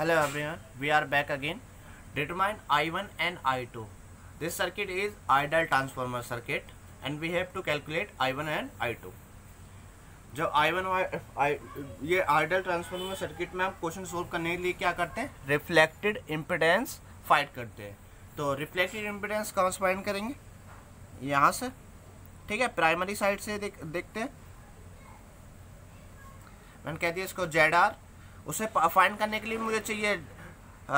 Hello everyone, we are back again. Determine I1 and I2. This circuit is ideal transformer circuit and we have to calculate I1 and I2. जो ये idol transformer circuit में आप question solve करने के लिए क्या करते हैं, रिफ्लेक्टेड इम्पिडेंस फाइंड करते हैं. तो रिफ्लेक्टेड इम्पिडेंस कहाँ से फाइंड करेंगे, यहाँ से. ठीक है, प्राइमरी साइड से देखते हैं. मैंने कह दिया इसको ZR. उसे फाइंड करने के लिए मुझे चाहिए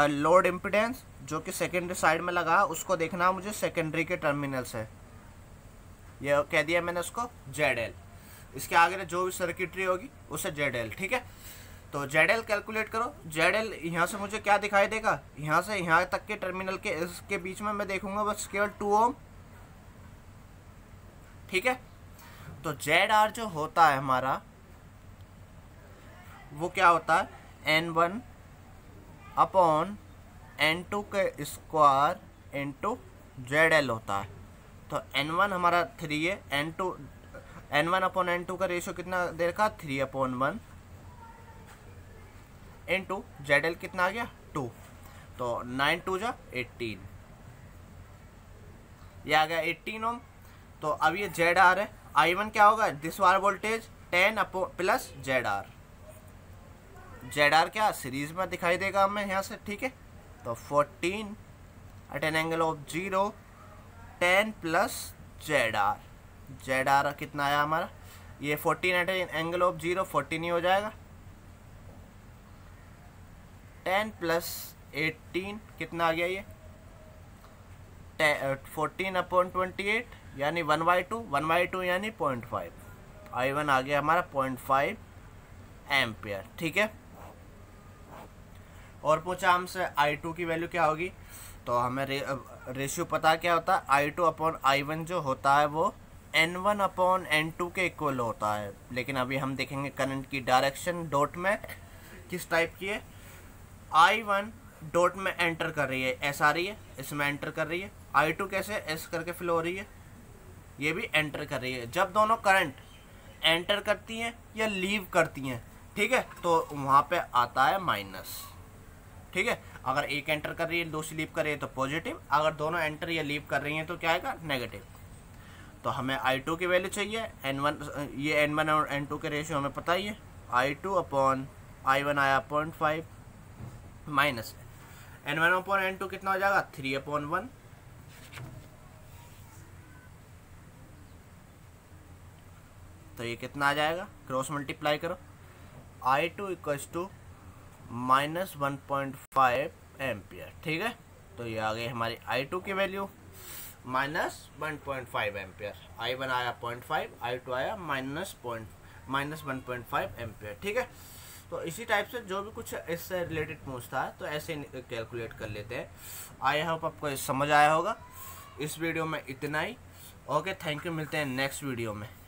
लोड इम्पिडेंस, जो कि सेकेंडरी साइड में लगा. उसको देखना मुझे सेकेंडरी के टर्मिनल से. यह कह दिया मैंने उसको ZL. इसके आगे जो भी सर्किटरी होगी उसे ZL. ठीक है, तो ZL कैलकुलेट करो. ZL यहाँ से मुझे क्या दिखाई देगा, यहाँ से यहाँ तक के टर्मिनल के इसके बीच में मैं देखूंगा बस केवल 2 ओम. ठीक है, तो ZR जो होता है हमारा, वो क्या होता है, N1 अपॉन N2 के स्क्वायर इंटू ZL होता है. तो N1 हमारा 3 है, N1 अपॉन N2 का रेशियो कितना दे रखा, 3 अपॉन 1, इंटू ZL कितना आ गया 2. तो 9×2 = 18. ये आ गया 18 ओम. तो अब ये ZR है. I1 क्या होगा, दिस वार वोल्टेज 10 + ZR. ZR क्या सीरीज में दिखाई देगा हमें यहाँ से. ठीक है, तो 14 at an angle of 0, 10 + ZR. ZR कितना आया हमारा, ये 14 at an angle of 0, 14 ही हो जाएगा. 10 + 18 कितना आ गया, ये 14 अपॉन 28, यानी 1/2 यानी 0.5. I1 आ गया हमारा 0.5 एम्पियर. ठीक है, और पूछा हमसे I2 की वैल्यू क्या होगी. तो हमें रेशियो पता क्या होता है, I2 अपॉन I1 जो होता है वो N1 अपॉन N2 के इक्वल होता है. लेकिन अभी हम देखेंगे करंट की डायरेक्शन डॉट में किस टाइप की है. I1 डॉट में एंटर कर रही है, ऐसा आ रही है, इसमें एंटर कर रही है. I2 कैसे एस करके फ्लो हो रही है, ये भी एंटर कर रही है. जब दोनों करंट एंटर करती हैं या लीव करती हैं, ठीक है, तो वहाँ पे आता है माइनस. ठीक है, अगर एक एंटर कर रही है दूसरी लीव कर रही है तो पॉजिटिव, अगर दोनों एंटर या लीव कर रही हैं तो क्या आएगा, नेगेटिव. तो हमें I2 की वैल्यू चाहिए N1, ये N1 और N2 के रेशियो हमें पता ही है. I2 अपॉन I1 आया 0.5 माइनस N1 अपॉन N2 कितना हो जाएगा, 3 अपॉन 1. तो ये कितना आ जाएगा, क्रॉस मल्टीप्लाई करो. I2 = -1.5 ampere. ठीक है, तो ये आ गई हमारी I2 की वैल्यू -1.5 एम्पियर. I1 आया 0.5, I2 आया -1.5 एम्पियर. ठीक है, तो इसी टाइप से जो भी कुछ इससे रिलेटेड पूछता है तो ऐसे कैलकुलेट कर लेते हैं. आई होप आपको समझ आया होगा. इस वीडियो में इतना ही. Okay, thank you. मिलते हैं नेक्स्ट वीडियो में.